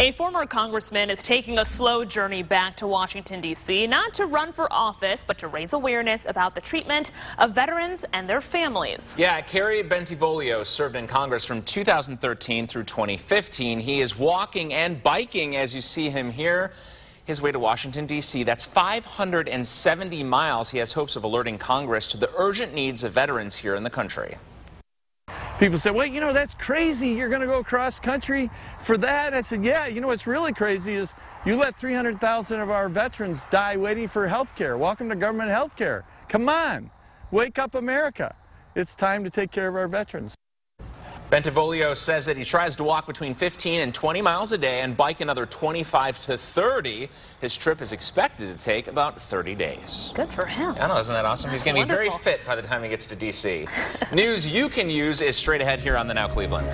A former congressman is taking a slow journey back to Washington, D.C., not to run for office, but to raise awareness about the treatment of veterans and their families. Yeah, Kerry Bentivolio served in Congress from 2013 through 2015. He is walking and biking, as you see him here, his way to Washington, D.C. That's 570 miles. He has hopes of alerting Congress to the urgent needs of veterans here in the country. People said, well, you know, that's crazy. You're going to go cross country for that. I said, yeah, you know, what's really crazy is you let 300,000 of our veterans die waiting for health care. Welcome to government health care. Come on. Wake up, America. It's time to take care of our veterans. Bentivolio says that he tries to walk between 15 and 20 miles a day and bike another 25 to 30. His trip is expected to take about 30 days. Good for him. I know, isn't that awesome? He's going to be very fit by the time he gets to D.C. News you can use is straight ahead here on the Now Cleveland.